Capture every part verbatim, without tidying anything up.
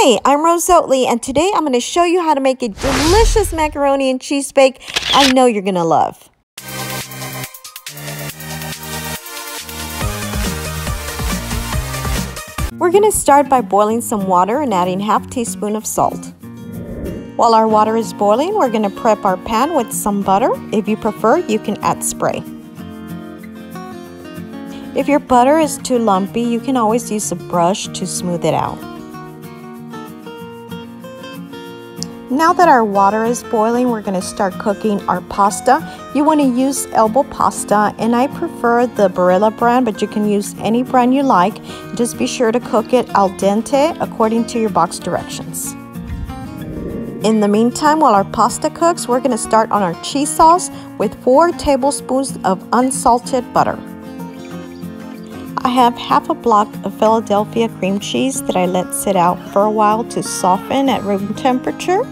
Hi, I'm Rose Oatley, and today I'm going to show you how to make a delicious macaroni and cheese bake I know you're going to love. We're going to start by boiling some water and adding half teaspoon of salt. While our water is boiling, we're going to prep our pan with some butter. If you prefer, you can add spray. If your butter is too lumpy, you can always use a brush to smooth it out. Now that our water is boiling, we're going to start cooking our pasta. You want to use elbow pasta, and I prefer the Barilla brand, but you can use any brand you like. Just be sure to cook it al dente according to your box directions. In the meantime, while our pasta cooks, we're going to start on our cheese sauce with four tablespoons of unsalted butter. I have half a block of Philadelphia cream cheese that I let sit out for a while to soften at room temperature.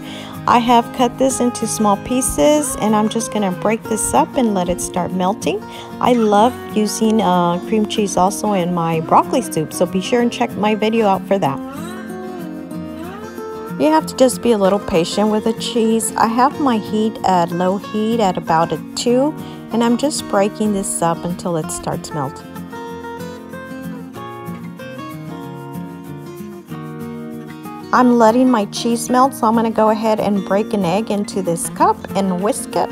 I have cut this into small pieces, and I'm just going to break this up and let it start melting. I love using uh, cream cheese also in my broccoli soup, so be sure and check my video out for that. You have to just be a little patient with the cheese. I have my heat at low heat at about a two, and I'm just breaking this up until it starts melting. I'm letting my cheese melt, so I'm going to go ahead and break an egg into this cup and whisk it.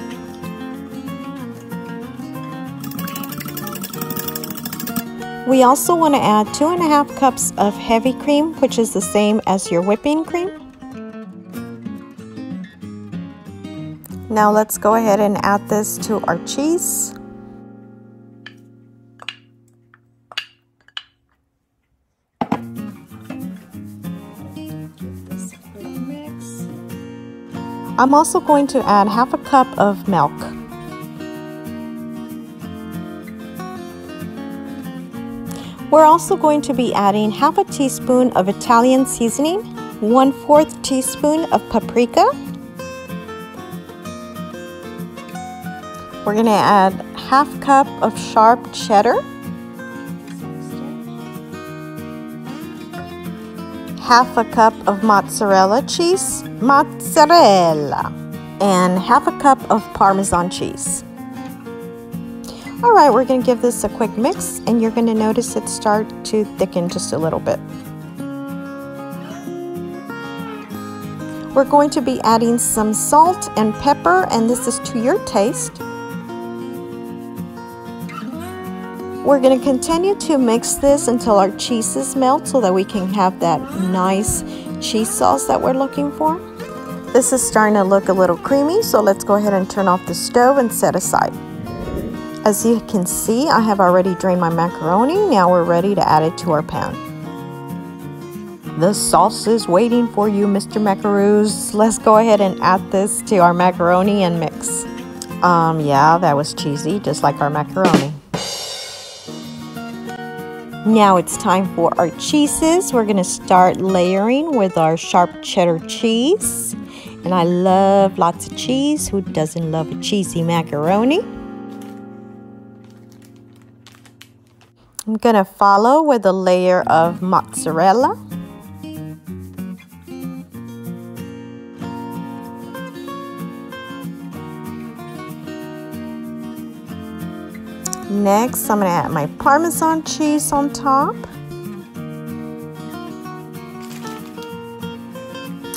We also want to add two and a half cups of heavy cream, which is the same as your whipping cream. Now let's go ahead and add this to our cheese. I'm also going to add half a cup of milk. We're also going to be adding half a teaspoon of Italian seasoning, one-fourth teaspoon of paprika. We're going to add half cup of sharp cheddar, half a cup of mozzarella cheese, mozzarella, and half a cup of Parmesan cheese. All right, we're gonna give this a quick mix, and you're gonna notice it start to thicken just a little bit. We're going to be adding some salt and pepper, and this is to your taste. We're going to continue to mix this until our cheeses melt so that we can have that nice cheese sauce that we're looking for. This is starting to look a little creamy, so let's go ahead and turn off the stove and set aside. As you can see, I have already drained my macaroni. Now we're ready to add it to our pan. The sauce is waiting for you, Mister Macaroos. Let's go ahead and add this to our macaroni and mix. Um, yeah, that was cheesy, just like our macaroni. Now it's time for our cheeses. We're gonna start layering with our sharp cheddar cheese. And I love lots of cheese. Who doesn't love a cheesy macaroni? I'm gonna follow with a layer of mozzarella. Next, I'm going to add my Parmesan cheese on top.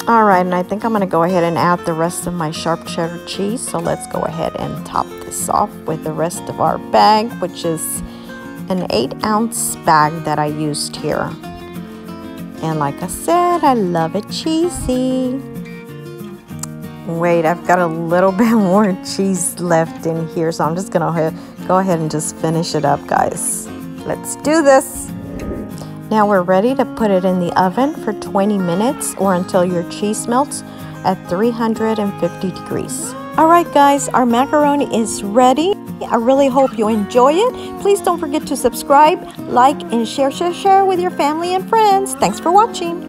All right, and I think I'm going to go ahead and add the rest of my sharp cheddar cheese. So let's go ahead and top this off with the rest of our bag, which is an eight ounce bag that I used here. And like I said, I love it cheesy. Wait, I've got a little bit more cheese left in here, so I'm just gonna go ahead and just finish it up, guys. Let's do this. Now we're ready to put it in the oven for twenty minutes or until your cheese melts at three hundred fifty degrees. All right, guys, our macaroni is ready. I really hope you enjoy it. Please don't forget to subscribe, like, and share, share, share with your family and friends. Thanks for watching.